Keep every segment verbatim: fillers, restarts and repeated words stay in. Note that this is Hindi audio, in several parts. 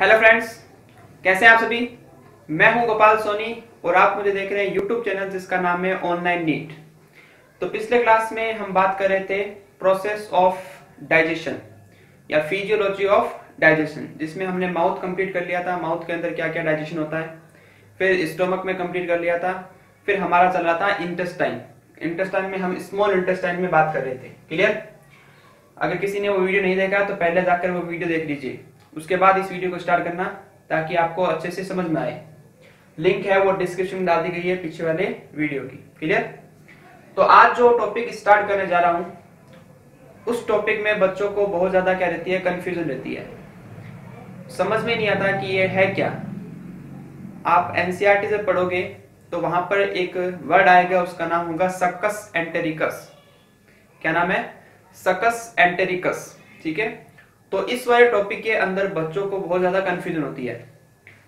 हेलो फ्रेंड्स, कैसे हैं आप सभी। मैं हूं गोपाल सोनी और आप मुझे देख रहे हैं यूट्यूब चैनल जिसका नाम है ऑनलाइन नीट। तो पिछले क्लास में हम बात कर रहे थे प्रोसेस ऑफ डाइजेशन या फिजियोलॉजी ऑफ डाइजेशन, जिसमें हमने माउथ कंप्लीट कर लिया था। माउथ के अंदर क्या क्या डाइजेशन होता है, फिर स्टोमक में कंप्लीट कर लिया था। फिर हमारा चल रहा था इंटेस्टाइन। इंटेस्टाइन में हम स्मॉल इंटेस्टाइन में बात कर रहे थे। क्लियर। अगर किसी ने वो वीडियो नहीं देखा तो पहले जाकर वो वीडियो देख लीजिए, उसके बाद इस वीडियो को स्टार्ट करना ताकि आपको अच्छे से समझ में आए। लिंक है वो डिस्क्रिप्शन में डाल दी गई है पीछे वाले वीडियो की। क्लियर। तो आज जो टॉपिक स्टार्ट करने जा रहा हूं उस टॉपिक में बच्चों को बहुत ज्यादा क्या रहती है, कंफ्यूजन रहती है, समझ में नहीं आता कि ये है क्या। आप एनसीईआरटी से पढ़ोगे तो वहां पर एक वर्ड आएगा, उसका नाम होगा सक्कस एंटेरिकस। क्या नाम है? Succus entericus. ठीक है। तो इस वाले टॉपिक के अंदर बच्चों को बहुत ज्यादा कंफ्यूजन होती है,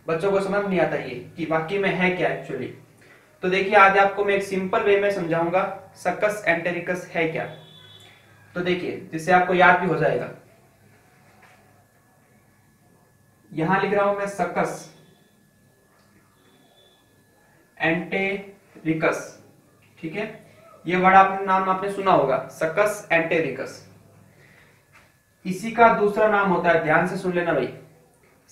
बच्चों को समझ नहीं आता ये कि वाकई में है क्या एक्चुअली। तो देखिए आज आपको मैं एक सिंपल वे में समझाऊंगा सक्कस एंटेरिकस है क्या। तो देखिए जिससे आपको याद भी हो जाएगा। यहां लिख रहा हूं मैं सक्कस एंटेरिकस। ठीक है। ये वर्ड आपने नाम आपने सुना होगा सक्कस एंटेरिकस। इसी का दूसरा नाम होता है, ध्यान से सुन लेना भाई,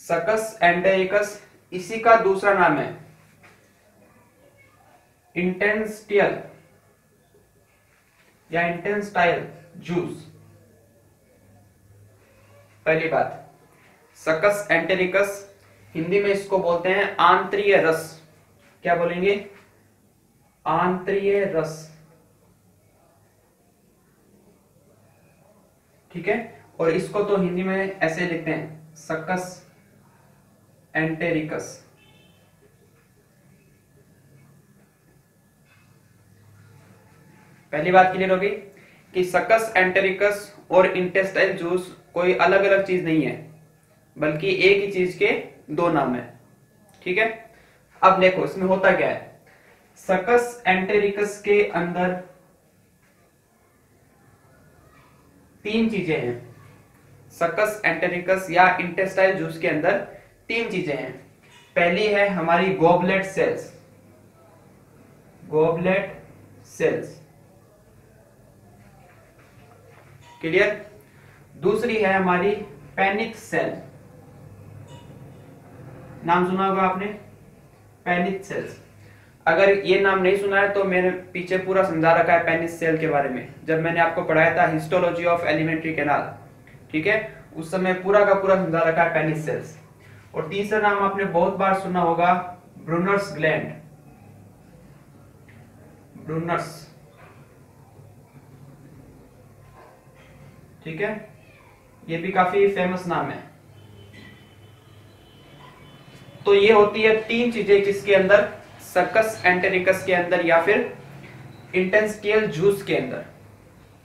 सक्कस एंटेरिकस इसी का दूसरा नाम है इंटेंस्टियल या इंटेंस्टाइल जूस। पहली बात, सक्कस एंटेरिकस हिंदी में इसको बोलते हैं आंतरीय रस। क्या बोलेंगे? आंतरीय रस। ठीक है। और इसको तो हिंदी में ऐसे लिखते हैं सक्कस एंटेरिकस। पहली बात क्लियर होगी कि सक्कस एंटेरिकस और इंटेस्टाइल जूस कोई अलग अलग चीज नहीं है, बल्कि एक ही चीज के दो नाम है। ठीक है। अब देखो इसमें होता क्या है। सक्कस एंटेरिकस के अंदर तीन चीजें हैं। सक्कस एंटेरिकस या इंटेस्टाइल जूस के अंदर तीन चीजें हैं। पहली है हमारी goblet cells. Goblet cells. Clear. दूसरी है हमारी पैनिथ सेल। नाम सुना होगा आपने, पैनिथ सेल्स। अगर ये नाम नहीं सुना है तो मेरे पीछे पूरा समझा रखा है पैनिथ सेल के बारे में, जब मैंने आपको पढ़ाया था हिस्टोलॉजी ऑफ एलिमेंट्री कैनाल। ठीक है, उस समय पूरा का पूरा समझा रखा है पैनिथ सेल्स। और तीसरा नाम आपने बहुत बार सुना होगा ब्रूनर्स ग्लैंड। ब्रूनर्स। ठीक है, ये भी काफी फेमस नाम है। तो ये होती है तीन चीजें किसके अंदर, सक्कस एंटेरिकस के अंदर या फिर इंटेंस्टियल जूस के अंदर।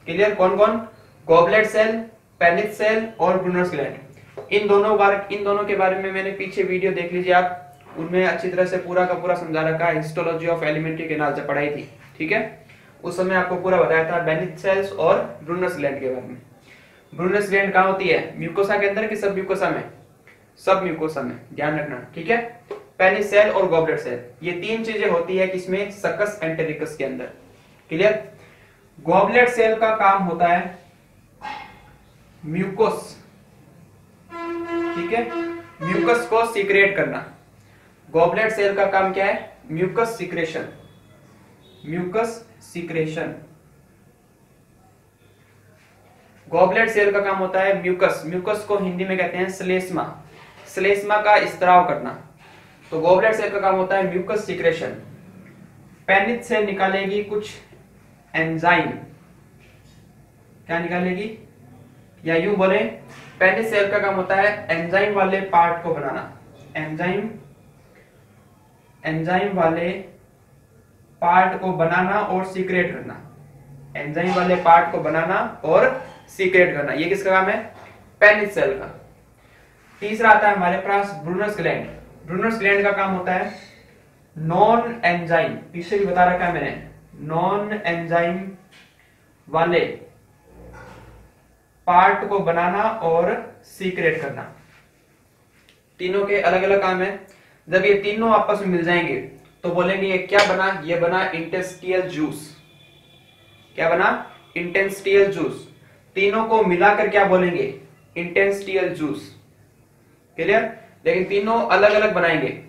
क्लियर। कौन कौन? गॉबलेट सेल, पैनिथ सेल और ब्रूनर्स ग्लैंड। इन दोनों बार इन दोनों के बारे में मैंने पीछे वीडियो देख लीजिए आप, उनमें अच्छी तरह से पूरा का पूरा समझा रखा है, हिस्टोलॉजी ऑफ एलिमेंट्री कैनाल से पढ़ाई थी। ठीक है, उस समय आपको पूरा बताया था पैनिथ सेल्स और ब्रूनर्स ग्लैंड के बारे में। ब्रूनर्स ग्लैंड कहाँ होती है, म्यूकोसा के अंदर कि सब म्यूकोसा में? सब म्यूकोसा में, ध्यान रखना। ठीक है। पैनिथ सेल और गॉबलेट सेल, ये तीन चीजें होती है किसमें, सक्कस एंटेरिकस के अंदर। क्लियर। गॉबलेट सेल का काम होता है म्यूकस। ठीक है, म्यूकस को सीक्रेट करना। गॉबलेट सेल का काम क्या है? Mucus secretion. Mucus secretion. Goblet cell का काम होता है म्यूकस। म्यूकस को हिंदी में कहते हैं श्लेष्मा। श्लेष्मा का स्त्राव करना। तो गॉबलेट सेल का काम होता है म्यूकस सीक्रेशन। पैनिथ सेल निकालेगी कुछ एंजाइम। क्या निकालेगी, या यूं बोले पैनिथ सेल का काम होता है एंजाइम वाले पार्ट को बनाना। एंजाइम एंजाइम वाले पार्ट को बनाना और सीक्रेट करना। एंजाइम वाले पार्ट को बनाना और सीक्रेट करना, ये किसका काम है? पैनिथ सेल का। तीसरा आता है हमारे पास ब्रूनर्स ग्लैंड। ब्रूनर्स ग्लैंड का काम होता है नॉन एंजाइम, पीछे भी बता रखा है मैंने, नॉन एंजाइम वाले पार्ट को बनाना और सीक्रेट करना। तीनों के अलग अलग काम है। जब ये तीनों आपस में मिल जाएंगे तो बोलेंगे ये क्या बना, ये बना इंटेस्टियल जूस। क्या बना? Intestinal juice. तीनों को मिलाकर क्या बोलेंगे? Intestinal juice. क्लियर? लेकिन तीनों अलग अलग बनाएंगे।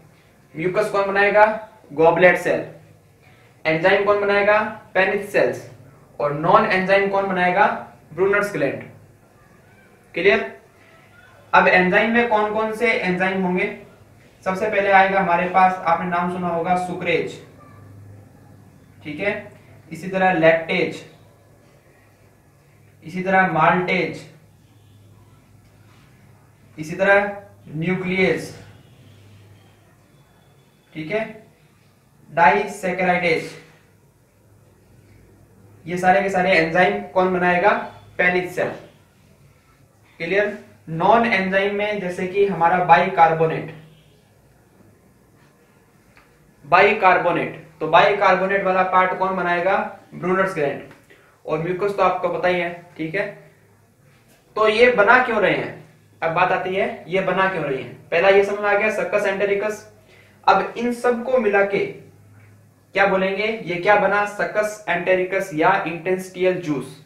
म्यूकस कौन बनाएगा? Goblet cell. एंजाइम कौन बनाएगा? Paneth cells. और नॉन एंजाइम कौन बनाएगा? Brunner's gland. क्लियर? अब एंजाइम में कौन कौन से एंजाइम होंगे? सबसे पहले आएगा हमारे पास, आपने नाम सुना होगा, सुक्रेज। ठीक है, इसी तरह लैक्टेज, इसी तरह माल्टेज, इसी तरह न्यूक्लियस, ठीक है, डाइसेकेराइडेज। ये सारे के सारे एंजाइम कौन बनाएगा? Paneth cell. Clear? Non enzyme में जैसे कि हमारा बाइकार्बोनेट, बाइकार्बोनेट, तो बाइकार्बोनेट वाला पार्ट कौन बनाएगा? Brunner's gland. और म्यूकस तो आपको पता ही है, ठीक है। तो ये बना क्यों रहे हैं? अब बात आती है ये बना क्यों रहे हैं। पहला ये समझ आ गया सक्कस एंटेरिकस। अब इन सबको मिला के क्या बोलेंगे? ये क्या बना? सक्कस एंटेरिकस या इंटेस्टाइल जूस।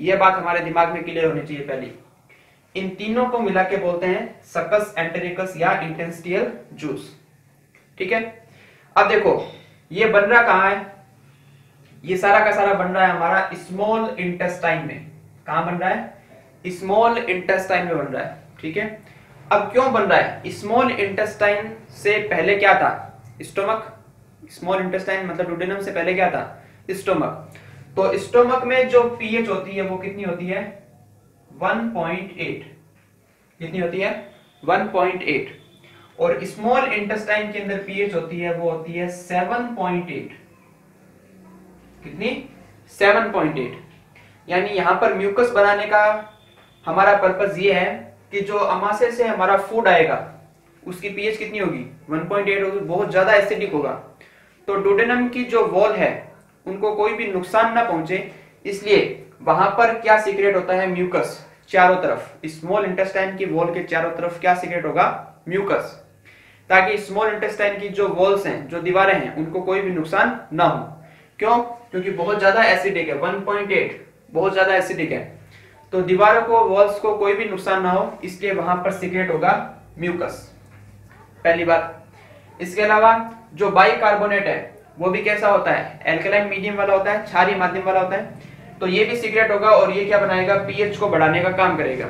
ये बात हमारे दिमाग में क्लियर होनी चाहिए पहली। इन तीनों को मिला के बोलते हैं सक्कस एंटेरिकस या इंटेस्टाइल जूस। ठीक है। अब देखो ये बन रहा कहाँ है? ये सारा का सारा बन रहा है हमारा स्मॉल इंटेस्टाइन में। कहाँ बन रहा है? स्मॉल इंटेस्टाइन में बन रहा है। ठीक है। अब क्यों बन रहा है? स्मॉल इंटेस्टाइन से पहले क्या था? स्टोमक। स्मॉल इंटेस्टाइन मतलब डुडेनम से पहले क्या था? स्टोमक। तो स्टोमक में जो पीएच होती है वो कितनी होती है? One point eight. कितनी होती है? One point eight. और स्मॉल इंटेस्टाइन के अंदर पीएच होती है वो होती है सेवन पॉइंट एट। कितनी? Seven point eight. यानी यहां पर म्यूकस बनाने का हमारा पर्पस ये है कि जो अमाशय से हमारा फूड आएगा उसकी पीएच कितनी होगी? वन पॉइंट एट होगी। बहुत ज्यादा एसिडिक होगा। तो डुडेनम की जो वॉल है उनको कोई भी नुकसान ना पहुंचे, इसलिए वहां पर क्या सीक्रेट होता है? म्यूकस। चारों तरफ स्मॉल इंटेस्टाइन की वॉल के चारों तरफ क्या सीक्रेट होगा? म्यूकस। ताकि स्मॉल इंटेस्टाइन की जो वॉल्स हैं, जो दीवारें हैं, उनको कोई भी नुकसान ना हो। क्यों? क्योंकि बहुत ज्यादा एसिडिक है। वन पॉइंट एट बहुत ज्यादा एसिडिक है, तो दीवारों को, वॉल्स को कोई भी नुकसान ना हो, इसलिए वहां पर सीक्रेट होगा म्यूकस। पहली बात। इसके अलावा जो बाइकार्बोनेट है वो भी कैसा होता है? एल्कलाइन मीडियम वाला होता है, क्षारीय माध्यम वाला होता है, तो ये भी सीक्रेट होगा। और ये क्या बनाएगा? पीएच को बढ़ाने का काम करेगा,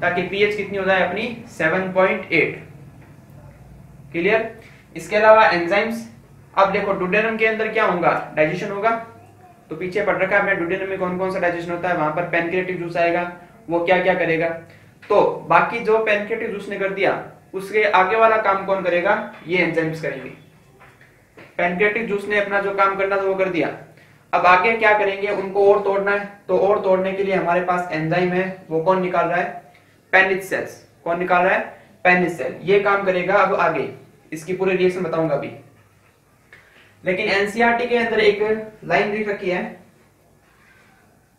ताकि पीएच कितनी हो जाए अपनी? Seven point eight. क्लियर? इसके अलावा एंजाइम्स। अब देखो डुडेनम के अंदर क्या होगा? डाइजेशन होगा। तो पीछे पढ़ रखा है हमने डुडेनम में कौन कौन सा डाइजेशन होता है। वहां पर पैनक्रियाटिक जूस आएगा, वो क्या क्या करेगा? तो बाकी जो पैनक्रियाटिक जूस ने कर दिया उसके आगे वाला काम कौन करेगा? ये एंजाइम्स करेंगे। पैनक्रियाटिक जूस ने अपना जो काम करना था वो कर दिया, अब आगे क्या करेंगे? उनको और तोड़ना है, तो और तोड़ने के लिए हमारे पास एंजाइम है, वो कौन निकाल रहा है? Paneth cells. कौन निकाल रहा है? Paneth cell. ये काम करेगा। अब आगे इसकी पूरी रिएक्शन बताऊंगा अभी, लेकिन एनसीईआरटी के अंदर एक लाइन लिख रखी है,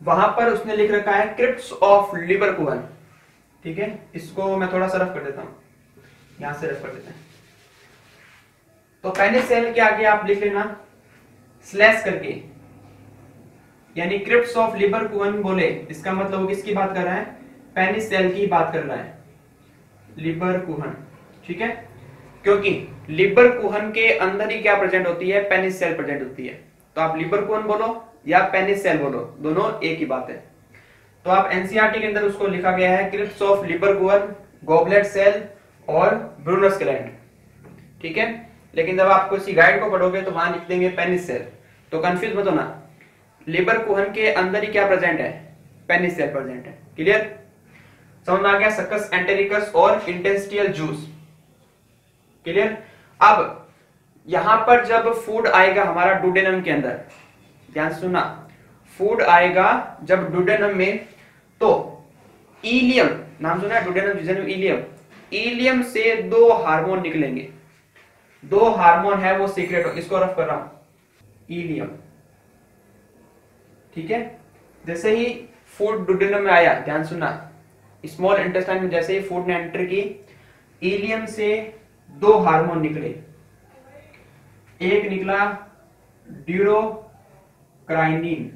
वहां पर उसने लिख रखा है क्रिप्ट्स ऑफ लीबरकुहन। ठीक है, इसको मैं थोड़ा सा रफ कर देता हूं, यहां से रफ कर देते हैं। तो पैनेथ सेल के आगे आप लिख लेना स्लैश करके, यानी क्रिप्ट्स ऑफ लीबरकुहन बोले, इसका मतलब वो किसकी बात कर रहा है? पैनेथ सेल की बात कर रहा है, लीबरकुहन। ठीक है, क्योंकि लीबरकुहन के अंदर ही क्या प्रेजेंट होती है? पैनेथ सेल प्रेजेंट होती है। तो आप लीबरकुहन बोलो या पैनेथ सेल बोलो, दोनों एक ही बात है। तो आप एनसीईआरटी के अंदर उसको लिखा गया है crypts of Lieberkuhn, goblet cell और ब्रूनर्स ग्लैंड। ठीक है, लेकिन जब आप किसी गाइड को पढ़ोगे तो वहां लिख देंगे पैनेथ सेल, तो कंफ्यूज मत होना। लीबरकुहन के अंदर ही क्या प्रेजेंट है? पैनेथ सेल प्रेजेंट है। क्लियर? समझ आ गया सक्कस एंटेरिकस और इंटेस्टाइल जूस। क्लियर? अब यहां पर जब फूड आएगा हमारा डुडेनम के अंदर, ध्यान सुना, फूड आएगा जब डुडेनम में, तो इलियम, नाम सुना है डुडेनम, जेजुनम, इलियम, इलियम से दो हार्मोन निकलेंगे। दो हार्मोन है वो सीक्रेट, इसको रफ कर रहा हूं, इलियम। ठीक है, जैसे ही फूड डुडेनम में आया, ध्यान सुना, स्मॉल इंटेस्टाइन में जैसे ही फूड ने एंटर की, इलियम से दो हार्मोन निकले, एक निकला ड्यूरोक्राइनिन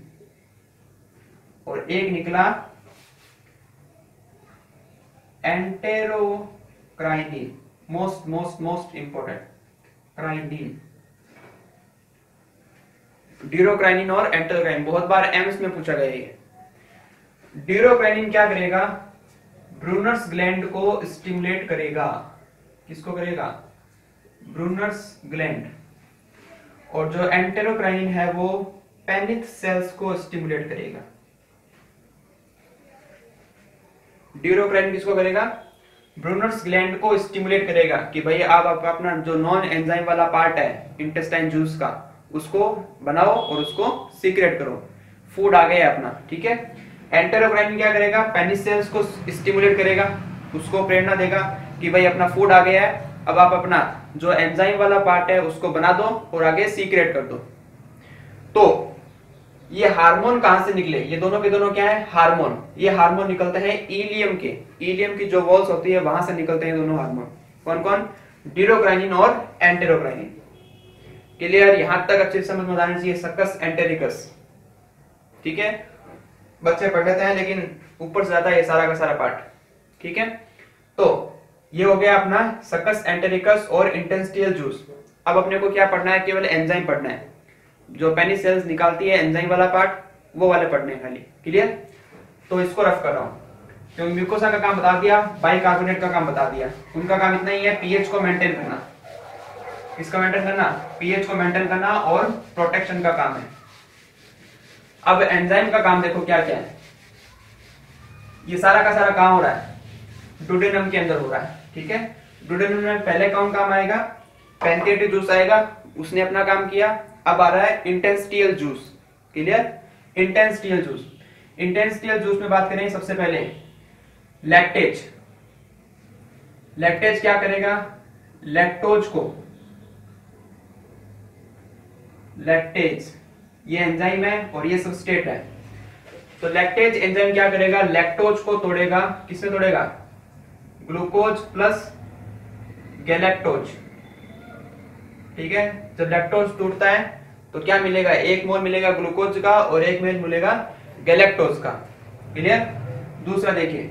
और एक निकला enterocrinin, most most most important crinin, duocrinin और एंटेरोक्राइनिन, बहुत बार एम्स में पूछा गया है। ड्यूरोक्राइनिन क्या करेगा? ब्रूनर्स ग्लैंड को स्टिमुलेट करेगा। किसको करेगा? Brunner's gland. और जो एंटेरोक्राइनिन है वो पैनिथ सेल्स को स्टिमुलेट करेगा। ड्यूरोक्राइनिन किसको करेगा? ब्रूनर्स ग्लैंड को स्टिमुलेट करेगा कि भाई आप अपना जो नॉन एंजाइम वाला पार्ट है इंटेस्टाइन जूस का उसको बनाओ और उसको सीक्रेट करो, फूड आ गया अपना, ठीक है। एंटेरोक्राइनिन क्या करेगा? पैनिथ सेल्स को स्टिमुलेट करेगा, उसको प्रेरणा देगा कि भाई अपना फूड आ गया है, अब आप अपना जो एंजाइम वाला पार्ट है उसको बना दो और आगे सीक्रेट कर दो। तो ये हार्मोन कहां से निकले? ये दोनों के दोनों क्या है? हार्मोन। ये हार्मोन निकलता है इलियम के, इलियम की जो वॉल्स होती है वहां से निकलते हैं दोनों हार्मोन। कौन कौन? ड्यूरोक्राइनिन और एंटेरोक्राइनिन। क्लियर? यहां तक अच्छे से समझ में आना चाहिए सक्कस एंटेरिकस, ठीक है। बच्चे पढ़ लेते हैं लेकिन ऊपर से जाता है ये सारा का सारा पार्ट, ठीक है। तो ये हो गया अपना सक्कस एंटेरिकस और इंटेस्टाइनल जूस। अब अपने को क्या पढ़ना है? केवल एंजाइम पढ़ना है, जो पैनिथ सेल्स निकालती है एंजाइम वाला पार्ट, वो वाले पढ़ने हैं खाली, क्लियर। तो इसको रफ कर रहा हूँ क्योंकि म्यूकोसा का काम बता दिया, बाइकार्बोनेट का काम बता दिया, उनका काम इतना ही है पीएच को मेंटेन करना। इसका मेंटेन करना, पीएच को मेंटेन करना और प्रोटेक्शन का काम है। अब एंजाइम का काम देखो क्या क्या है। ये सारा का सारा काम हो रहा है डुडेनम के अंदर हो रहा है, ठीक है। डुडेनम में पहले कौन काम आएगा? पैंक्रियाटिक जूस आएगा, उसने अपना काम किया। अब आ रहा है intestinal juice, clear. Intestinal juice, intestinal juice में बात करें सबसे पहले लैक्टेज। लैक्टेज क्या करेगा? लैक्टोज को, लैक्टेज ये एंजाइम है और ये सबस्ट्रेट है। तो लैक्टेज एंजाइम क्या करेगा? लैक्टोज को तोड़ेगा। किससे तोड़ेगा? ग्लूकोज प्लस गैलेक्टोज, ठीक है। जब लैक्टोज टूटता है तो क्या मिलेगा? एक मोल मिलेगा ग्लूकोज का और एक मोल मिलेगा गैलेक्टोज का, क्लियर। दूसरा देखिए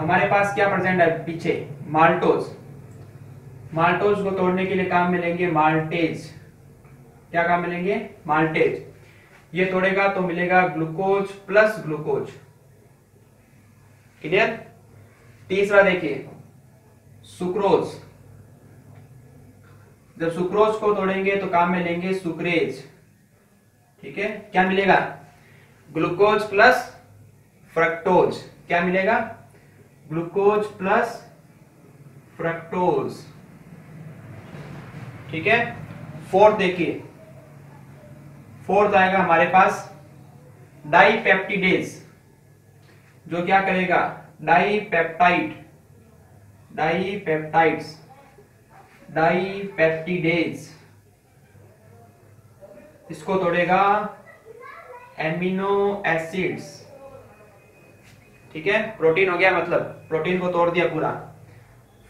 हमारे पास क्या प्रेजेंट है पीछे? माल्टोज। माल्टोज को तोड़ने के लिए काम मिलेंगे माल्टेज। क्या काम मिलेंगे? माल्टेज। ये तोड़ेगा तो मिलेगा ग्लूकोज प्लस ग्लूकोज, क्लियर। तीसरा देखिए सुक्रोज। जब सुक्रोज को तोड़ेंगे तो काम में लेंगे सुक्रेज, ठीक है। क्या मिलेगा? Glucose plus fructose. क्या मिलेगा? ग्लूकोज प्लस फ्रक्टोज, ठीक है। फोर्थ देखिए, फोर्थ आएगा हमारे पास डाइपेप्टिडेज, जो क्या करेगा? डाइपेप्टाइड, डाइपेप्टाइड्स, डाइपेप्टिडेज, इसको तोड़ेगा एमिनो एसिड्स, ठीक है। प्रोटीन हो गया, मतलब प्रोटीन को तोड़ दिया पूरा।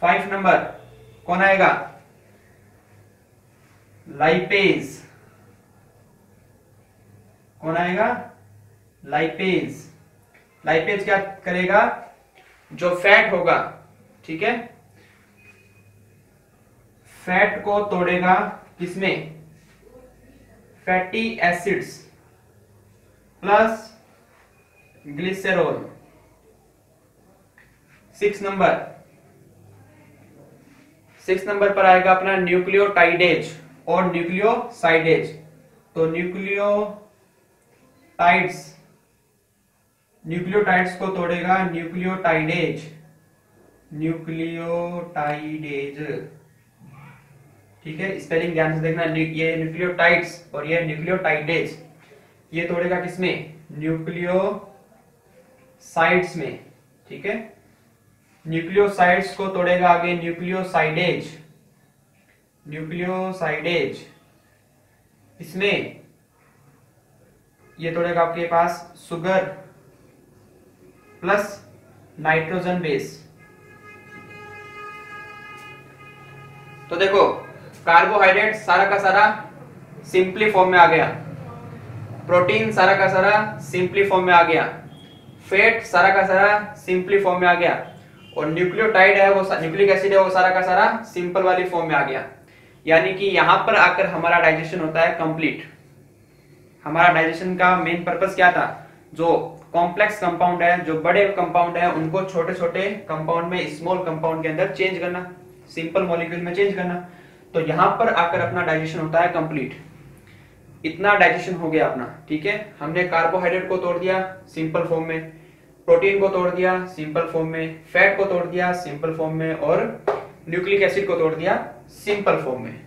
फाइव नंबर कौन आएगा? लाइपेज। कौन आएगा? लाइपेज। लाइपेज क्या करेगा? जो फैट होगा, ठीक है, फैट को तोड़ेगा किसमें? Fatty acids plus glycerol. Six number, six number पर आएगा अपना न्यूक्लियोटाइडेज और न्यूक्लियोसाइडेज। तो न्यूक्लियो टाइड्स, न्यूक्लियोटाइड्स को तोड़ेगा न्यूक्लियोटाइडेज, न्यूक्लियोटाइडेज, ठीक है। स्पेलिंग ध्यान से देखना, ये न्यूक्लियोटाइड्स और ये न्यूक्लियोटाइडेज, ये तोड़ेगा किसमें? न्यूक्लियोसाइड्स में, ठीक है। न्यूक्लियोसाइड्स को तोड़ेगा आगे न्यूक्लियोसाइडेज, न्यूक्लियोसाइडेज, इसमें ये तोड़ेगा आपके पास सुगर प्लस नाइट्रोजन बेस, तो देखो कार्बोहाइड्रेट सारा का सारा सिंपली फॉर्म में आ गया, प्रोटीन सारा का सारा सिंपली फॉर्म में आ गया, फैट सारा का सारा सिंपली फॉर्म में आ गया और न्यूक्लियोटाइड है वो न्यूक्लिक एसिड है वो सारा का सारा सिंपल वाली फॉर्म में आ गया। यानी कि यहां पर आकर हमारा डाइजेशन होता है कंप्लीट। हमारा डाइजेशन का मेन पर्पस क्या था? जो कॉम्प्लेक्स कंपाउंड है, जो बड़े कंपाउंड है, उनको छोटे छोटे कंपाउंड में, स्मॉल कंपाउंड के अंदर चेंज करना, सिंपल मॉलिक्यूल में चेंज करना। तो यहाँ पर आकर अपना डाइजेशन होता है कंप्लीट। इतना डाइजेशन हो गया अपना, ठीक है। हमने कार्बोहाइड्रेट को तोड़ दिया सिंपल फॉर्म में, प्रोटीन को तोड़ दिया सिंपल फॉर्म में, फैट को तोड़ दिया सिंपल फॉर्म में और न्यूक्लिक एसिड को तोड़ दिया सिंपल फॉर्म में।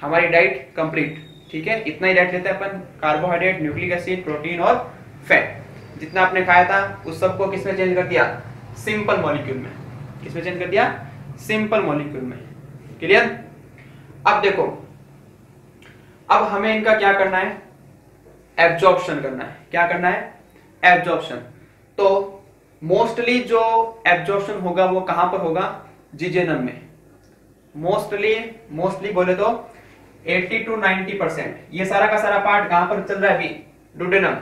हमारी डाइट कंप्लीट, ठीक है। इतना ही डाइट लेते हैं अपन, कार्बोहाइड्रेट, न्यूक्लिक एसिड, प्रोटीन और फैट। जितना आपने खाया था उस सबको किसमें चेंज कर दिया? सिंपल मॉलिक्यूल में। किसमें चेंज कर दिया? सिंपल मॉलिक्यूल में। क्लियर? अब देखो, अब हमें इनका क्या करना है? एब्जॉर्प्शन करना है। क्या करना है? एब्जॉर्प्शन। तो मोस्टली जो एब्जॉर्प्शन होगा वो कहां पर होगा? जेजुनम में। मोस्टली मोस्टली बोले तो अस्सी टू नब्बे परसेंट। ये सारा का सारा पार्ट कहां पर चल रहा है? अभी ड्यूडेनम।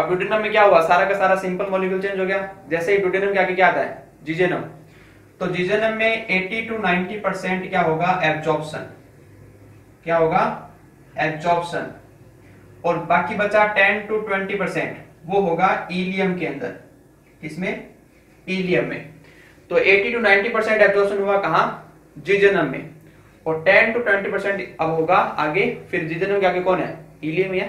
अब ड्यूडेनम में क्या हुआ? सारा का सारा सिंपल मॉलिक्यूल चेंज हो गया। जैसे ही ड्यूडेनम के आगे क्या आता है? जेजुनम। तो जेजुनम में अस्सी टू नब्बे परसेंट क्या होगा? एब्जॉर्प्शन। क्या होगा? एब्जॉर्प्शन। और बाकी बचा टेन टू ट्वेंटी परसेंट, वो होगा इलियम के अंदर। किसमें? इलियम में। तो अस्सी टू नब्बे परसेंट एब्जॉर्प्शन हुआ कहां? जेजुनम में। और टेन टू ट्वेंटी परसेंट अब होगा आगे, फिर जेजुनम के आगे कौन है? इलियम है।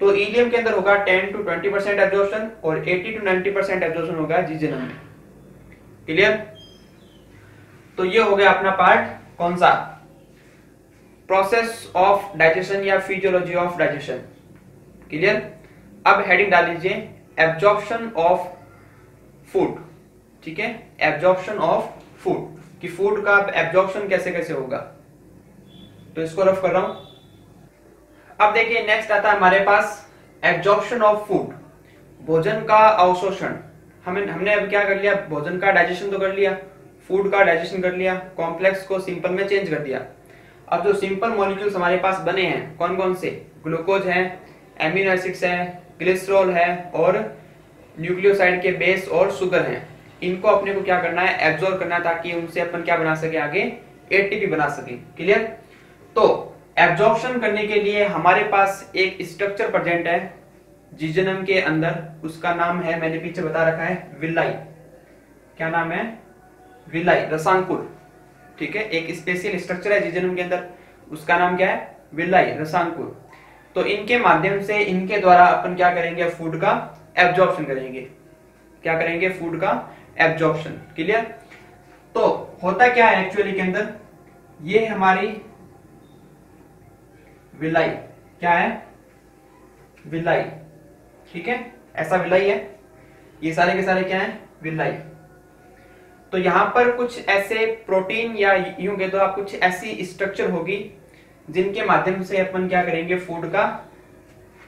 तो इलियम के अंदर होगा ten to twenty percent absorption और अस्सी टू नब्बे परसेंट एब्जॉर्प्शन होगा जेजुनम में। क्लियर? तो ये हो गया अपना पार्ट कौन सा? प्रोसेस ऑफ डाइजेशन या फिजियोलॉजी ऑफ डाइजेशन। क्लियर? अब हेडिंग डाल लीजिए, एब्जॉर्प्शन ऑफ फूड। ठीक है, एब्जॉर्प्शन ऑफ फूड, कि फूड का एब्जॉर्प्शन कैसे कैसे होगा। तो इसको रफ कर रहा हूं। अब देखिए नेक्स्ट आता है हमारे पास एब्जॉर्प्शन ऑफ फूड, भोजन का अवशोषण। हमें हमने अब क्या कर लिया? भोजन का डाइजेशन तो कर लिया, फूड का डाइजेशन कर लिया, कॉम्प्लेक्स को सिंपल में चेंज कर दिया। अब जो सिंपल मॉलिक्यूल्स हमारे पास बने हैं कौन कौन से? ग्लूकोज है, एमिनो एसिड्स है, ग्लिसरॉल है और न्यूक्लियोसाइड के बेस और शुगर हैं। इनको अपने को क्या करना है? एब्जॉर्ब करना, ताकि उनसे अपन क्या बना सके? आगे एटीपी बना सके। क्लियर? तो एब्जॉर्प्शन करने के लिए हमारे पास एक स्ट्रक्चर प्रेजेंट है जेजुनम के अंदर, उसका नाम है, मैंने पीछे बता रखा है, विलाई। क्या नाम है? विलाई, रसांकुल। ठीक है, एक स्पेशल स्ट्रक्चर है जेजुनम के अंदर, उसका नाम क्या है? विलाई, रसांकुल। तो इनके माध्यम से, इनके द्वारा अपन क्या करेंगे? फूड का एब्जॉर्प्शन करेंगे। क्या करेंगे? फूड का एब्जॉर्प्शन। क्लियर? तो होता क्या है एक्चुअली के अंदर? ये हमारी विलाई क्या है? विलाई। ठीक है, ऐसा विलाई है। ये सारे के सारे क्या है? विलाई। तो यहाँ पर कुछ ऐसे प्रोटीन या यूं कह दो आप, कुछ ऐसी स्ट्रक्चर होगी जिनके माध्यम से अपन क्या करेंगे? फूड का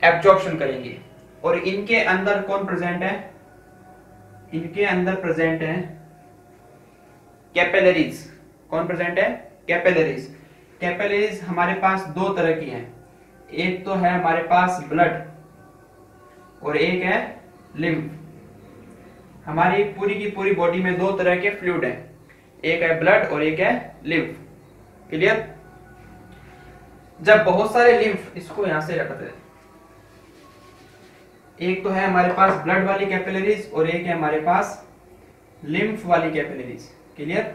एब्जॉर्प्शन करेंगे। और इनके अंदर कौन प्रेजेंट है? इनके अंदर प्रेजेंट है कैपिलरीज। कौन प्रेजेंट है? कैपिलरीज। कैपिलरीज हमारे पास दो तरह की हैं, एक तो है हमारे पास ब्लड और एक है लिम्फ। हमारी पूरी की पूरी बॉडी में दो तरह के फ्लूइड हैं, एक है ब्लड और एक है लिम्फ। क्लियर? जब बहुत सारे लिम्फ, इसको यहां से रखते हैं, एक तो है हमारे पास ब्लड वाली कैपिलरीज और एक है हमारे पास लिम्फ वाली कैपिलरीज। क्लियर?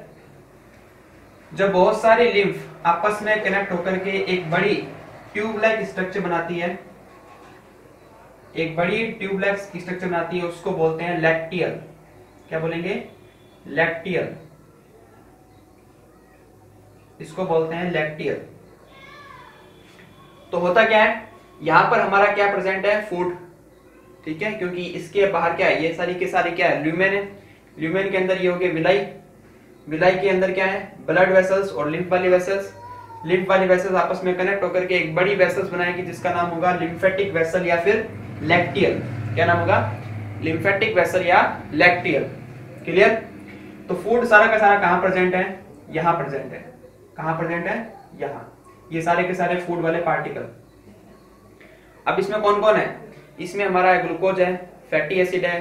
जब बहुत सारे लिम्फ आपस में कनेक्ट होकर के एक बड़ी ट्यूबलाइक स्ट्रक्चर बनाती है, एक बड़ी ट्यूबलाइक स्ट्रक्चर बनाती है, उसको बोलते हैं लैक्टियल। क्या बोलेंगे? लैक्टियल। इसको बोलते हैं लैक्टियल। तो होता क्या है? यहां पर हमारा क्या प्रेजेंट है? फूड। ठीक है, क्योंकि इसके बाहर क्या है? ये सारी के सारी क्या है? ल्यूमेन है। ल्यूमेन के अंदर ये हो गया विलाई। विलाई के अंदर क्या है? ब्लड वेसल्स और लिम्फ वाली वेसल्स। लिम्फ वाली वेसल्स आपस में कनेक्ट होकर के एक बड़ी वेसल्स बनाएगी, जिसका नाम होगा लिम्फेटिक वेसल या फिर लैक्टियल। क्या नाम होगा? लिम्फेटिक वेसल या लैक्टियल। क्लियर? तो फूड सारा का सारा कहां प्रेजेंट है? यहां प्रेजेंट है। कहाँ प्रेजेंट है? यहाँ। ये सारे के सारे फूड वाले पार्टिकल। अब इसमें कौन कौन है? इसमें हमारा ग्लूकोज है, फैटी एसिड है,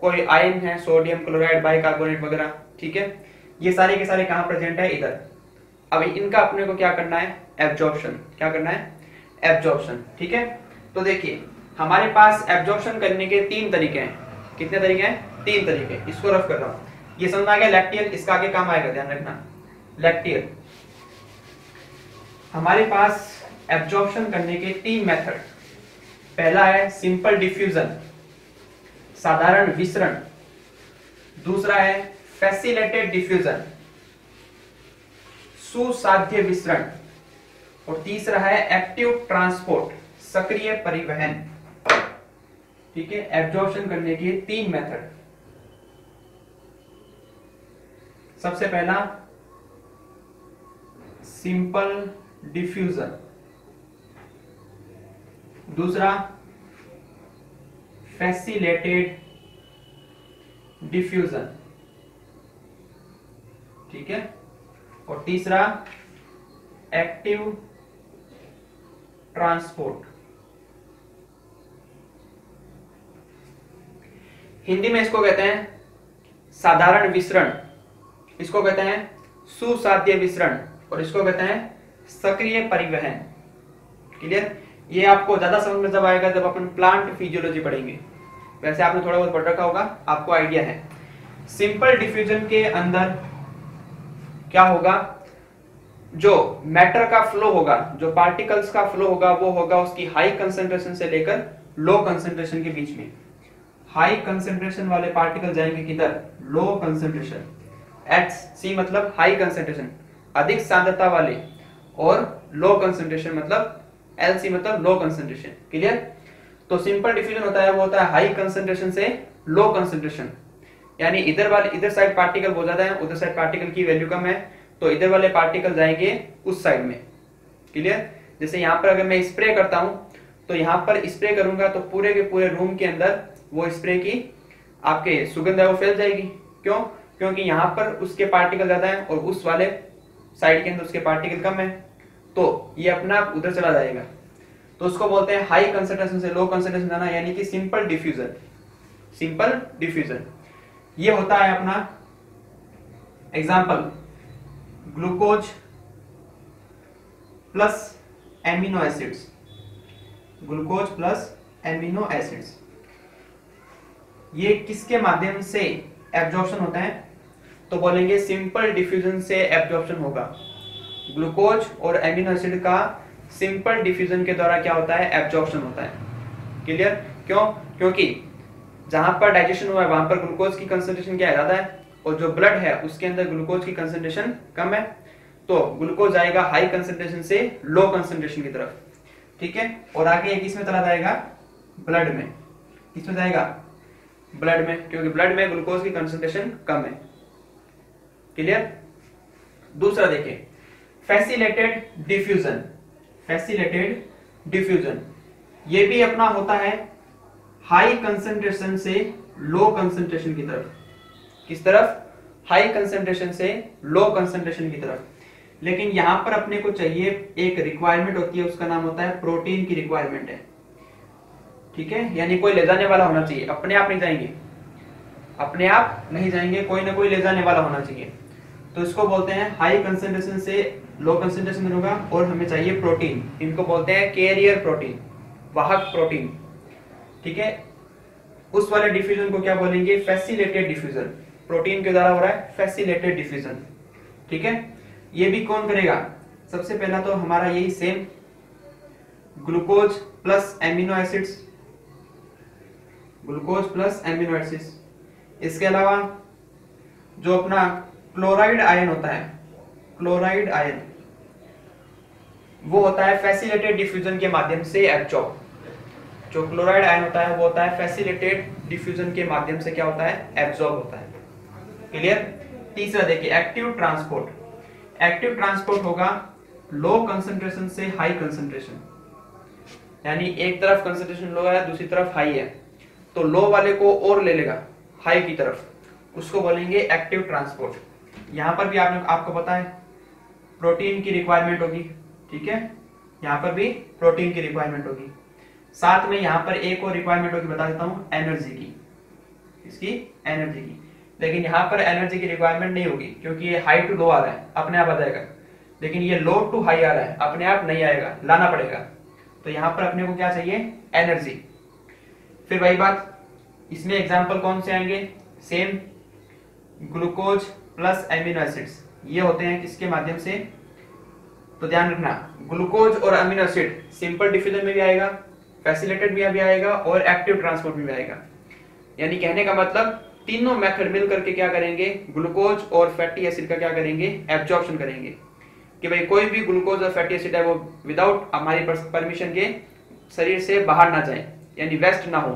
कोई आयन है, सोडियम क्लोराइड, बाइकार्बोनेट वगैरह, ठीक है। ये सारे के सारे कहाँ प्रेजेंट है? इधर। अब इनका अपने को क्या करना है? एब्जॉर्प्शन। क्या करना है? एब्जॉर्प्शन, ठीक है। तो देखिए हमारे पास एब्जॉर्प्शन करने के तीन तरीके हैं। कितने तरीके हैं? तीन तरीके। इसको रफ कर रहा हूँ, ये समझ आ गया। लैक्टियल इसका आगे काम आएगा, ध्यान रखना। लैक्टियल हमारे पास एब्जॉर्प्शन करने के तीन मेथड। पहला है सिंपल डिफ्यूजन, साधारण विसरण। दूसरा है फैसिलिटेटेड डिफ्यूजन, सुसाध्य विसरण। और तीसरा है एक्टिव ट्रांसपोर्ट, सक्रिय परिवहन, ठीक है। एब्जॉर्प्शन करने के तीन मेथड। सबसे पहला सिंपल डिफ्यूजन, दूसरा फैसिलिटेटेड डिफ्यूजन, ठीक है। और तीसरा एक्टिव ट्रांसपोर्ट। हिंदी में इसको कहते हैं साधारण विसरण, इसको कहते हैं सुसाध्य विसरण और इसको कहते हैं सक्रिय परिवहन। क्लियर? ये आपको ज्यादा समझ में जब आएगा जब अपन प्लांट फिजियोलॉजी पढ़ेंगे। वैसे आपने थोड़ा बहुत पढ़ रखा होगा, आपको आइडिया है। सिंपल डिफ्यूजन के अंदर क्या होगा? जो मैटर का फ्लो होगा, जो पार्टिकल्स का फ्लो होगा, वो होगा उसकी हाई कंसेंट्रेशन से लेकर लो कंसेंट्रेशन के बीच में। हाई कंसेंट्रेशन वाले पार्टिकल जाएंगे किधर? Low concentration. एच सी मतलब हाई कंसेंट्रेशन, अधिक सांद्रता वाले, और लो कंसेंट्रेशन मतलब एलसी मतलब लो कंसेंट्रेशन। क्लियर? तो सिंपल डिफ्यूजन होता है वो होता है हाई कंसेंट्रेशन से लो कंसेंट्रेशन, यानी इधर वाले इधर साइड पार्टिकल बहुत ज्यादा है, उधर साइड पार्टिकल की वैल्यू कम है, तो इधर वाले पार्टिकल जाएंगे उस साइड में। क्लियर? जैसे यहाँ पर अगर मैं स्प्रे करता हूँ तो यहाँ पर स्प्रे करूंगा तो पूरे के पूरे रूम के अंदर वो स्प्रे की आपके सुगंध है वो फैल जाएगी। क्यों? क्योंकि यहाँ पर उसके पार्टिकल ज्यादा है और उस वाले साइड के अंदर उसके पार्टिकल कम है, तो ये अपना उधर चला जाएगा। तो उसको बोलते हैं हाई कंसेंट्रेशन से लो कंसेंट्रेशन जाना, यानी कि सिंपल डिफ्यूजन। सिंपल डिफ्यूजन ये होता है अपना। Example, glucose plus amino acids, glucose plus amino acids. ये किसके माध्यम से एब्जॉर्प्शन होता है? तो बोलेंगे सिंपल डिफ्यूजन से एब्जॉर्प्शन होगा। ग्लूकोज और एमिनो एसिड का सिंपल डिफ्यूजन के द्वारा क्या होता है? एब्जॉर्प्शन होता है। क्लियर? क्यों? क्योंकि जहां पर डाइजेशन हुआ है वहां पर ग्लूकोज की कंसंट्रेशन क्या ज्यादा है और जो ब्लड है उसके अंदर ग्लूकोज की कंसंट्रेशन कम है, तो ग्लूकोज जाएगा हाई कंसंट्रेशन से लो कंसंट्रेशन की तरफ, ठीक है। और आगे किसमें चला जाएगा? ब्लड में। किसमें जाएगा? ब्लड में, क्योंकि ब्लड में ग्लूकोज की कंसंट्रेशन कम है। क्लियर? दूसरा देखिए फैसिलिटेटेड डिफ्यूजन। फैसिलिटेटेड डिफ्यूजन ये भी अपना होता है हाई कंसंट्रेशन से लो कंसंट्रेशन की तरफ। किस तरफ? हाई कंसंट्रेशन से लो कंसंट्रेशन की तरफ। लेकिन यहां पर अपने को चाहिए एक रिक्वायरमेंट होती है, उसका नाम होता है प्रोटीन की रिक्वायरमेंट है, ठीक है। यानी कोई ले जाने वाला होना चाहिए, अपने आप नहीं जाएंगे, अपने आप नहीं जाएंगे, कोई ना कोई ले जाने वाला होना चाहिए। तो इसको बोलते हैं हाई कंसेंट्रेशन से लो कंसेंट्रेशन होगा। और हमें चाहिए प्रोटीन, इनको बोलते हैं कैरियर प्रोटीन, वाहक प्रोटीन, ठीक है। उस वाले डिफ्यूजन को क्या बोलेंगे? Facilitated diffusion. प्रोटीन के द्वारा हो रहा है फैसिलिटेटेड डिफ्यूजन, ठीक है। ये भी कौन करेगा? सबसे पहला तो हमारा यही same glucose plus amino acids, glucose plus amino acids. इसके अलावा जो अपना क्लोराइड आयन होता है, क्लोराइड आयन वो होता है फैसिलिटेटेड डिफ्यूजन के माध्यम से एब्जॉर्ब। जो क्लोराइड आयन होता है वो होता है फैसिलिटेटेड डिफ्यूजन के माध्यम से क्या होता है? एब्जॉर्ब होता है। क्लियर? तीसरा देखिए एक्टिव ट्रांसपोर्ट। एक्टिव ट्रांसपोर्ट होगा लो कंसंट्रेशन से हाई कंसंट्रेशन, यानी एक तरफ कंसंट्रेशन लो है, दूसरी तरफ हाई है, तो लो वाले को और ले लेगा हाई की तरफ, उसको बोलेंगे एक्टिव ट्रांसपोर्ट। यहां पर भी आपने आपको पता है प्रोटीन की रिक्वायरमेंट होगी, ठीक है, यहाँ पर भी प्रोटीन की रिक्वायरमेंट होगी। साथ में यहाँ पर एक और रिक्वायरमेंट होगी, बता देता हूँ, एनर्जी की, इसकी एनर्जी की। लेकिन यहाँ पर एनर्जी की रिक्वायरमेंट नहीं होगी क्योंकि ये हाई टू लो आ रहा है, अपने आप आ जाएगा। लेकिन ये लो टू हाई आ रहा है, अपने आप नहीं आएगा, लाना पड़ेगा। तो यहाँ पर अपने को क्या चाहिए, एनर्जी। फिर वही बात, इसमें एग्जाम्पल कौन से आएंगे, same glucose plus amino acids, ये होते हैं किसके माध्यम से, तो ध्यान रखना ग्लूकोज और अमीनो एसिड सिंपल डिफ्यूजन में भी आएगा, फैसिलिटेड में भी आएगा और एक्टिव ट्रांसपोर्ट में भी आएगा। यानी कहने का मतलब तीनों मेथड मिल करके क्या करेंगे, ग्लूकोज और फैटी एसिड का क्या करेंगे, एब्जॉर्प्शन करेंगे। कि भाई कोई भी ग्लूकोज और फैटी एसिड है वो विदाउट हमारी परमिशन के शरीर से बाहर ना जाए, यानी वेस्ट ना हो।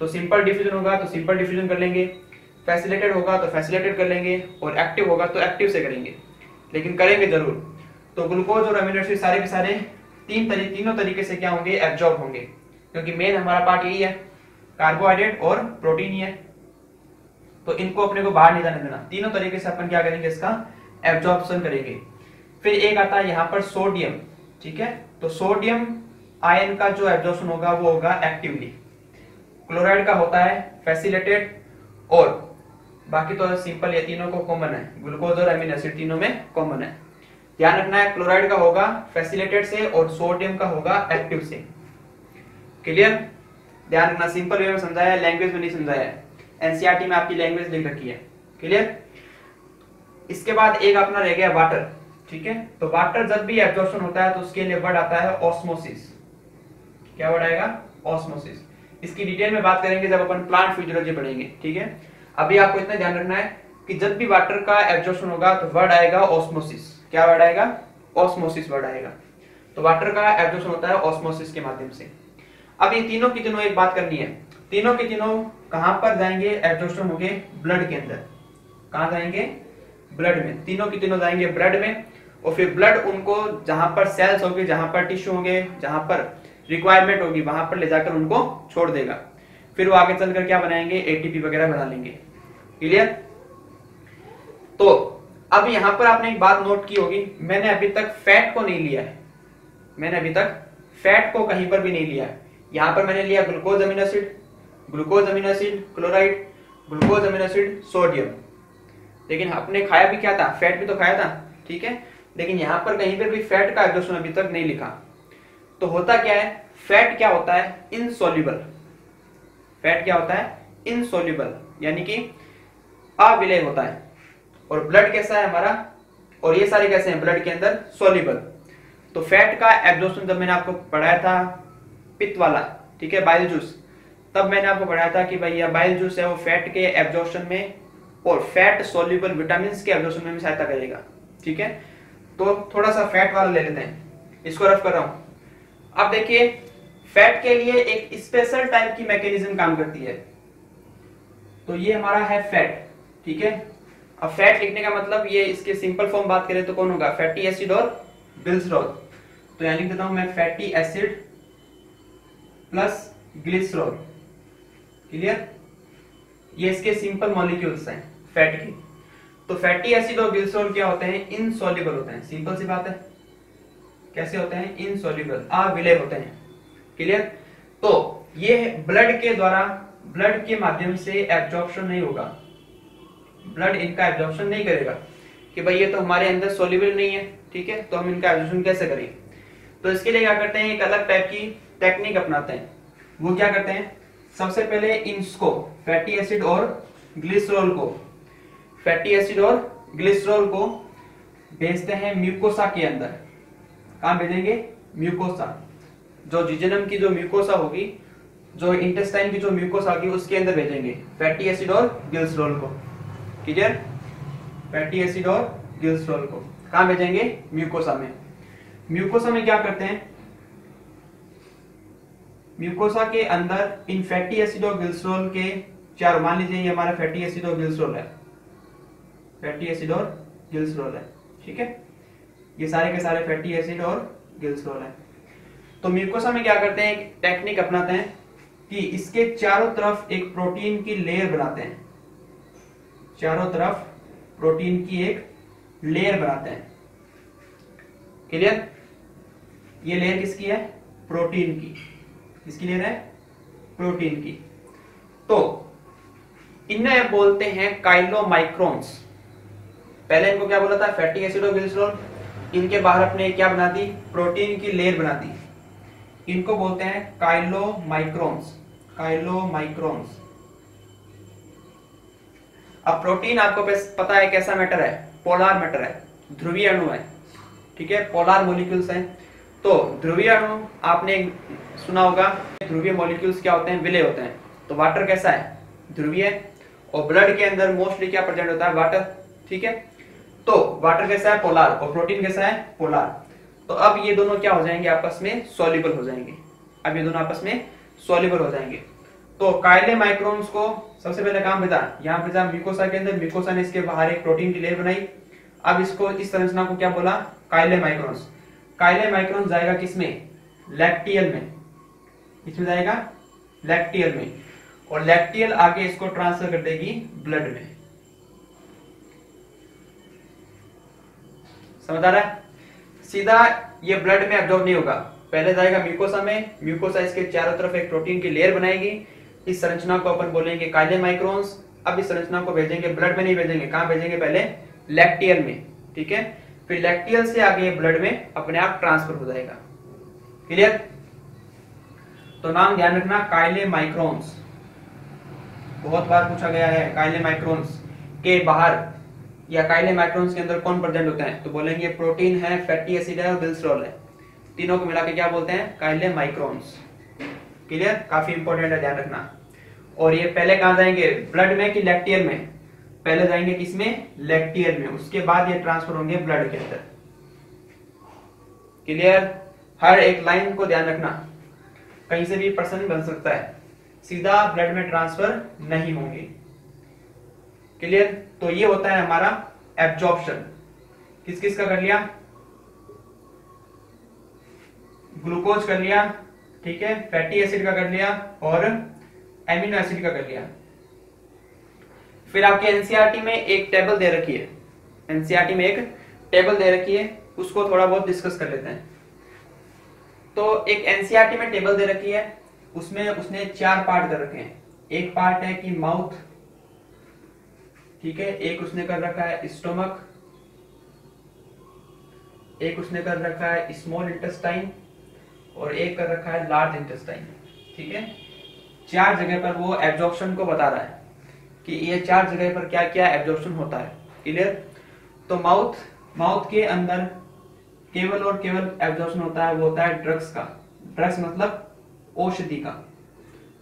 तो सिंपल डिफ्यूजन होगा तो सिंपल डिफ्यूजन कर लेंगे, फैसिलिटेड होगा तो फैसिलिटेड कर लेंगे और एक्टिव होगा तो एक्टिव से करेंगे, लेकिन करेंगे जरूर। तो ग्लूकोज और अमीनो एसिड सारे के सारे तीन तरी, तीनों तरीके से क्या होंगे, एब्जॉर्ब होंगे, क्योंकि मेन हमारा पार्ट यही है, कार्बोहाइड्रेट और प्रोटीन ही है। तो इनको अपने को बाहर नहीं जाने देना, तीनों तरीके से अपन क्या करेंगे, इसका एब्जॉर्प्शन करेंगे। फिर एक आता है यहाँ पर सोडियम, ठीक है, तो सोडियम आयन का जो एब्जॉर्प्शन होगा वो होगा एक्टिवली। क्लोराइड का होता है फैसिलिटेड और बाकी तो सिंपल, ये तीनों को कॉमन है, ग्लूकोज और अमीनो एसिड तीनों में कॉमन है। ध्यान रखना है, क्लोराइड का होगा फैसिलिटेड से और सोडियम का होगा एक्टिव से, क्लियर। ध्यान रखना, सिंपल वे में समझाया, लैंग्वेज में नहीं समझाया, एनसीईआरटी में आपकी लैंग्वेज लिख रखी है, क्लियर। इसके बाद एक अपना रह गया वाटर, ठीक है। तो वाटर जब भी एब्जॉर्प्शन होता है तो उसके लिए वर्ड आता है ऑस्मोसिस, क्या वर्ड आएगा, ऑस्मोसिस। इसकी डिटेल में बात करेंगे जब अपन प्लांट फिजियोलॉजी पढ़ेंगे, ठीक है। अभी आपको इतना ध्यान रखना है कि जब भी वाटर का एब्जॉर्प्शन होगा तो वर्ड आएगा ऑस्मोसिस, क्या वर्ड आएगा, ऑस्मोसिस वर्ड आएगा। तो वाटर का एब्जॉर्प्शन होता है ऑस्मोसिस के माध्यम से। अब ये तीनों की तीनों एक बात करनी है, तीनों की तीनों कहां पर जाएंगे, एब्जॉर्प्शन होंगे ब्लड के अंदर, कहां जाएंगे, ब्लड में, तीनों की तीनों जाएंगे ब्लड में। और फिर ब्लड उनको जहां पर सेल्स होंगे, जहां पर टिश्यू होंगे, जहां पर रिक्वायरमेंट होगी वहां पर ले जाकर उनको छोड़ देगा। फिर वो आगे चलकर क्या बनाएंगे, एटीपी वगैरह बना लेंगे, क्लियर। तो अब यहाँ पर आपने एक बात नोट की होगी, मैंने अभी तक फैट को नहीं लिया है, मैंने अभी तक फैट को कहीं पर भी नहीं लिया है। यहाँ पर मैंने लिया glucose amino acid, glucose amino acid chloride, glucose amino acid sodium. लेकिन आपने खाया भी क्या था, फैट भी तो खाया था, ठीक है। लेकिन यहाँ पर कहीं पर भी फैट का एब्जॉर्प्शन अभी तक नहीं लिखा। तो होता क्या है, फैट क्या होता है, इनसॉल्युबल, फैट क्या होता है, इनसॉल्युबल, यानी कि अविलय होता है। और ब्लड कैसा है हमारा, और ये सारे कैसे हैं, ब्लड के अंदर सोल्यूबल। तो फैट का एब्जॉर्प्शन जब मैंने आपको पढ़ाया था पित्त वाला, ठीक है, बाइल जूस, तब मैंने आपको पढ़ाया था कि भाई ये बाइल जूस है वो फैट के एब्जॉर्प्शन में और फैट सोल्यूबल विटामिन के एब्जॉर्प्शन में सहायता करेगा, ठीक है। तो थोड़ा सा फैट वाला ले लेते हैं, इसको रफ कर रहा हूं। अब देखिए, फैट के लिए एक स्पेशल टाइप की मैकेनिज्म काम करती है, तो ये हमारा है फैट, ठीक है। अब फैट लिखने का मतलब ये, इसके सिंपल फॉर्म बात करें तो कौन होगा, फैटी एसिड और ग्लिसरॉल। तो यहाँ लिख देता हूं मैं, fatty acid plus glycerol, clear. ये इसके सिंपल मॉलिक्यूल्स हैं फैट के। तो फैटी एसिड और ग्लिसरॉल क्या होते हैं, इनसॉल्युबल होते हैं, सिंपल सी बात है। कैसे होते हैं, इनसॉल्युबल, अविलय होते हैं, क्लियर। तो ये ब्लड के द्वारा, ब्लड के माध्यम से एब्जॉर्प्शन नहीं होगा, ब्लड इनका एब्जॉर्प्शन नहीं करेगा कि भाई ये तो हमारे अंदर सोल्यूबल नहीं है, ठीक है, तो हम इनका एब्जॉर्प्शन कैसे करें। तो इसके लिए क्या करते हैं, एक अलग टाइप की टेक्निक अपनाते हैं। वो क्या करते हैं, सबसे पहले इनको फैटी एसिड और ग्लिसरॉल को फैटी एसिड और ग्लिसरॉल को भेजते हैं म्यूकोसा के अंदर। कहाँ भेजेंगे, म्यूकोसा, जो जेजुनम की जो म्यूकोसा होगी, जो इंटेस्टाइन की जो म्यूकोसा होगी उसके अंदर भेजेंगे फैटी एसिड और ग्लिसरॉल को, क्लियर। फैटी एसिड और ग्लिसरॉल को कहां भेजेंगे, म्यूकोसा में। म्यूकोसा में क्या करते हैं, म्यूकोसा के अंदर इन फैटी एसिड और ग्लिसरॉल के चार, मान लीजिए ये हमारा फैटी एसिड और ग्लिसरॉल है, फैटी एसिड और ग्लिसरॉल है, ठीक है, ये सारे के सारे फैटी एसिड और ग्लिसरॉल है। तो म्यूकोसा में क्या करते हैं, एक टेक्निक अपनाते हैं कि इसके चारों तरफ एक प्रोटीन की लेयर बनाते हैं, चारों तरफ प्रोटीन की एक लेयर बनाते हैं। क्लियर। ये लेयर किसकी है? प्रोटीन की। किसकी लेयर है? प्रोटीन की। तो इन्हें बोलते हैं काइलोमाइक्रोन्स। पहले इनको क्या बोला था? फैटी एसिड और ग्लिसरॉल। इनके बाहर अपने क्या बना दी? प्रोटीन की लेयर बना दी। इनको बोलते हैं काइलोमाइक्रोन्स। काइलोमाइक्रोन्स। अब प्रोटीन आपको पता है कैसा मैटर है? पोलार मैटर है, ध्रुवीय अणु है, ठीक है, पोलार मॉलिक्यूल्स हैं। तो ध्रुवीय अणु आपने सुना होगा, ध्रुवीय मॉलिक्यूल्स क्या होते हैं? विलेय होते हैं। तो वाटर कैसा है? ध्रुवीय। और ब्लड के अंदर मोस्टली क्या प्रेजेंट होता है? वाटर, ठीक है। तो वाटर कैसा है? पोलार। और प्रोटीन कैसा है? पोलार। तो अब ये दोनों क्या हो जाएंगे? आपस में सोल्यूबल हो जाएंगे। अब ये दोनों आपस में सोल्यूबल हो जाएंगे। तो काइलोमाइक्रोन्स को सबसे पहले काम भेजा, यहाँ भेजा म्यूकोसा के अंदर, म्यूकोसा ने इसके बाहर एक प्रोटीन की लेयर बनाई। अब इसको, इस संरचना को क्या बोला? काइलोमाइक्रोन्स। काइलोमाइक्रोन्स जाएगा किसमें? लैक्टियल में। इसमें जाएगा लैक्टियल में, और लैक्टियल आगे इसको ट्रांसफर कर देगी ब्लड में। समझ आ रहा है? सीधा ये ब्लड में एब्जॉर्ब नहीं होगा, पहले जाएगा म्यूकोसा में। म्यूकोसा इसके चारों तरफ एक प्रोटीन की लेयर बनाएगी। इस संरचना को अपन बोलेंगे काइलोमाइक्रोन्स। अब इस संरचना को भेजेंगे ब्लड में, नहीं भेजेंगे, कहां भेजेंगे? पहले लैक्टियल में, ठीक है। फिर लैक्टियल से आगे ब्लड में अपने आप ट्रांसफर हो जाएगा। क्लियर? तो नाम ध्यान रखना काइलोमाइक्रोन्स। बहुत बार पूछा गया है काइलोमाइक्रोन्स के बाहर या काइलोमाइक्रोन्स के अंदर कौन प्रेजेंट होता है, तो बोलेंगे प्रोटीन है, फैटी एसिड है और ग्लिसरॉल है। तीनों को मिला के क्या बोलते हैं? काइलोमाइक्रोन्स। क्लियर? काफी इंपॉर्टेंट है, ध्यान रखना। और ये पहले कहां जाएंगे? ब्लड में कि लैक्टियल में? पहले जाएंगे किसमें? लैक्टियल में, उसके बाद ये ट्रांसफर होंगे ब्लड के अंदर। क्लियर? हर एक लाइन को ध्यान रखना, कहीं से भी पर्सन बन सकता है, सीधा ब्लड में ट्रांसफर नहीं होंगे। क्लियर? तो ये होता है हमारा एब्जॉर्प्शन। किस किस का कर लिया? ग्लूकोज कर लिया, ठीक है, फैटी एसिड का कर लिया और एमिनो एसिड का कर लिया। फिर आपके एनसीईआरटी में एक टेबल दे रखी है, एनसीईआरटी में एक टेबल दे रखी है, उसको थोड़ा बहुत डिस्कस कर लेते हैं। तो एक एनसीईआरटी में टेबल दे रखी है, उसमें उसने चार पार्ट कर रखे हैं। एक पार्ट है कि माउथ, ठीक है, एक उसने कर रखा है स्टोमक, एक उसने कर रखा है स्मॉल इंटेस्टाइन और एक कर रखा है लार्ज इंटेस्टाइन, ठीक है। चार जगह पर वो एब्जॉर्प्शन को बता रहा है कि ये चार जगह पर क्या क्या एब्जॉर्प्शन होता है। क्लियर? तो माउथ, माउथ के अंदर केवल और केवल एब्जॉर्प्शन होता है, वो होता है ड्रग्स का। ड्रग्स मतलब औषधि का,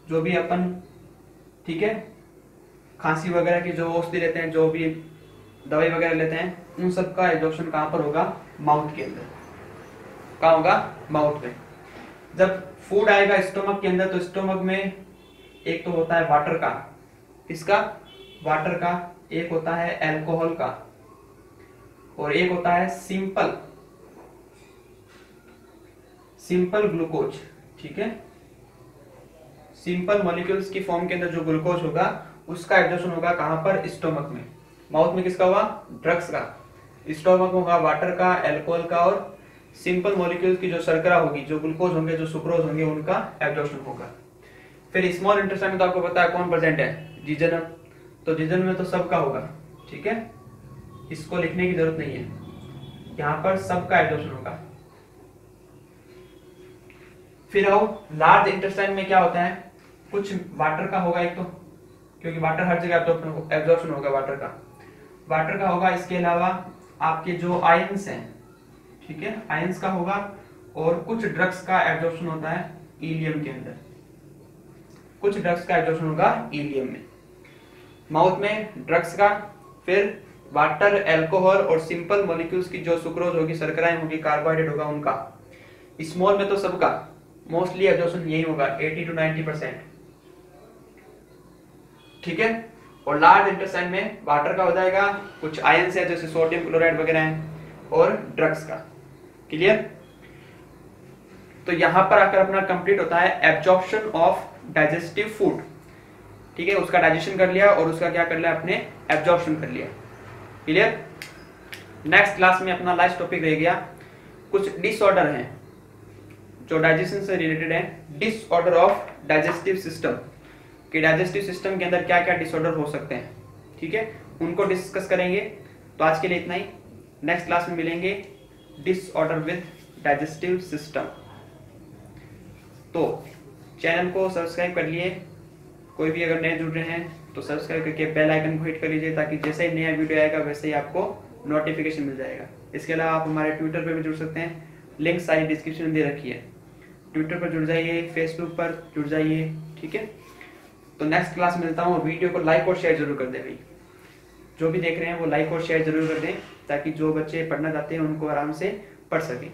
जो भी अपन, ठीक है, खांसी वगैरह की जो औषधि लेते हैं, जो भी दवाई वगैरह लेते हैं, उन सब का एब्जॉर्प्शन कहाँ पर होगा? माउथ के अंदर। कहाँ होगा? माउथ में। जब फूड आएगा स्टोमक के अंदर, तो स्टोमक में एक तो होता है वाटर का, किसका? वाटर का, एक होता है अल्कोहल का और एक होता है सिंपल सिंपल ग्लूकोज, ठीक है। सिंपल मॉलिक्यूल्स की फॉर्म के अंदर जो ग्लूकोज होगा, उसका एब्जॉर्प्शन होगा कहां पर? स्टोमक में। माउथ में किसका हुआ? ड्रग्स का। स्टोमक में होगा वाटर का, अल्कोहल का, और सिंपल मॉलिक्यूल्स की जो शर्करा होगी, जो ग्लूकोज होंगे, जो सुक्रोज होंगे, उनका एब्जॉर्प्शन होगा। फिर स्मॉल इंटेस्टाइन में तो आपको पता है कौन प्रेजेंट है? जेजुनम। तो जेजुनम में तो सबका होगा, ठीक है, इसको लिखने की जरूरत नहीं है, यहाँ पर सबका एब्जॉर्प्शन होगा। फिर आओ लार्ज इंटेस्टाइन में क्या होता है? कुछ वाटर का होगा एक तो, क्योंकि वाटर हर जगह एब्जॉर्प्शन होगा, वाटर का वाटर का होगा। इसके अलावा आपके जो आयंस हैं, ठीक है, आयंस का होगा, और कुछ ड्रग्स का एब्जॉर्प्शन होता है इलियम के अंदर। कुछ ड्रग्स का एब्जॉर्प्शन होगा इलियम में। माउथ में ड्रग्स का, फिर वाटर, अल्कोहल और सिंपल मॉलिक्यूल्स की जो सुक्रोज होगी, शर्कराएं होगी, कार्बोहाइड्रेट होगा, उनका। स्मॉल में तो सबका मोस्टली एब्जॉर्प्शन यही होगा, अस्सी टू नब्बे परसेंट, ठीक है। और लार्ज इंटेस्टाइन में वाटर का हो जाएगा, कुछ आयंस है जैसे सोडियम क्लोराइड वगैरह है, और ड्रग्स का। क्लियर? तो यहां पर आकर अपना कंप्लीट होता है एब्जॉर्प्शन ऑफ डाइजेस्टिव फूड, ठीक है। उसका डाइजेशन कर लिया और उसका क्या कर लिया अपने? एब्जॉर्प्शन कर लिया। क्लियर? नेक्स्ट क्लास में अपना लास्ट टॉपिक रह गया कुछ डिसऑर्डर हैं जो डाइजेशन से रिलेटेड हैं, डिसऑर्डर ऑफ डाइजेस्टिव सिस्टम, कि डाइजेस्टिव सिस्टम के अंदर क्या क्या डिसऑर्डर हो सकते हैं, ठीक है, उनको डिस्कस करेंगे। तो आज के लिए इतना ही, नेक्स्ट क्लास में मिलेंगे डिसऑर्डर विद डाइजेस्टिव सिस्टम। तो चैनल को सब्सक्राइब कर लिए, कोई भी अगर नए जुड़ रहे हैं तो सब्सक्राइब करके बेल आइकन को हिट कर लीजिए ताकि जैसे ही नया वीडियो आएगा वैसे ही आपको नोटिफिकेशन मिल जाएगा। इसके अलावा आप हमारे ट्विटर पर भी जुड़ सकते हैं, लिंक सारी डिस्क्रिप्शन में दे रखी है, ट्विटर पर जुड़ जाइए, फेसबुक पर जुड़ जाइए, ठीक है। तो नेक्स्ट क्लास मिलता हूँ, वीडियो को लाइक और शेयर जरूर कर दें भाई, जो भी देख रहे हैं वो लाइक और शेयर जरूर कर दें ताकि जो बच्चे पढ़ना चाहते हैं उनको आराम से पढ़ सकें।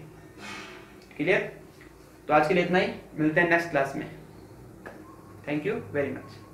क्लियर? तो आज के लिए इतना ही, मिलते हैं नेक्स्ट क्लास में। Thank you very much.